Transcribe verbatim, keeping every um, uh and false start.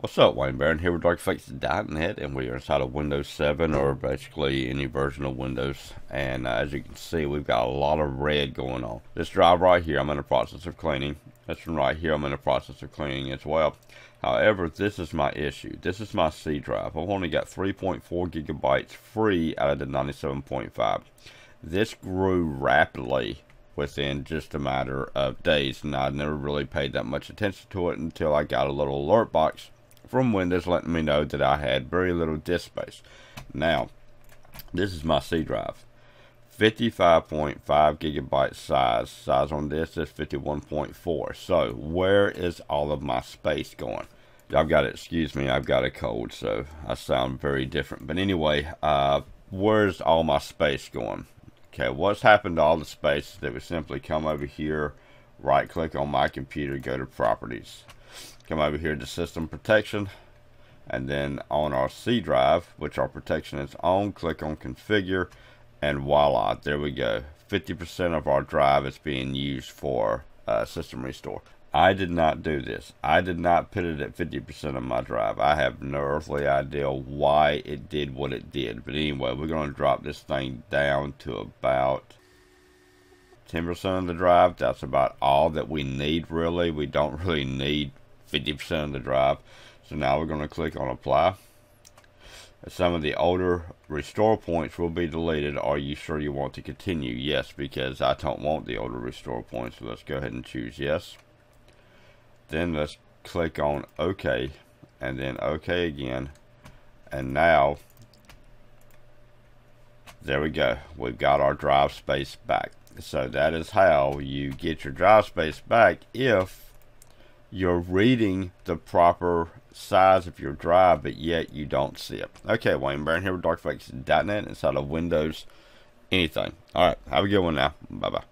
What's up, Wayne Barron here with Dark Effects dot net, and we are inside of Windows seven, or basically any version of Windows. And uh, as you can see, we've got a lot of red going on. This drive right here, I'm in the process of cleaning. This one right here, I'm in the process of cleaning as well. However, this is my issue. This is my C drive. I've only got three point four gigabytes free out of the ninety-seven point five. This grew rapidly within just a matter of days, and I never really paid that much attention to it until I got a little alert box from Windows letting me know that I had very little disk space. Now, this is my C drive, fifty-five point five gigabyte size. Size on this is fifty-one point four. So where is all of my space going? I've got to excuse me, I've got a cold, so I sound very different. But anyway, uh, where's all my space going? Okay, what's happened to all the space that would simply come over here, right click on my computer, go to properties. Come over here to System Protection, and then on our C drive, which our protection is on, click on Configure, and voila, there we go. fifty percent of our drive is being used for uh, System Restore. I did not do this. I did not put it at fifty percent of my drive. I have no earthly idea why it did what it did. But anyway, we're going to drop this thing down to about ten percent of the drive. That's about all that we need, really. We don't really need fifty percent of the drive. So now we're going to click on apply. Some of the older restore points will be deleted. Are you sure you want to continue? Yes, because I don't want the older restore points. So let's go ahead and choose yes. Then let's click on OK, and then OK again. And now there we go, we've got our drive space back. So that is how you get your drive space back if you're reading the proper size of your drive, but yet you don't see it. Okay, Wayne Barron here with Dark Effects dot net inside of Windows anything. All right, have a good one now. Bye bye.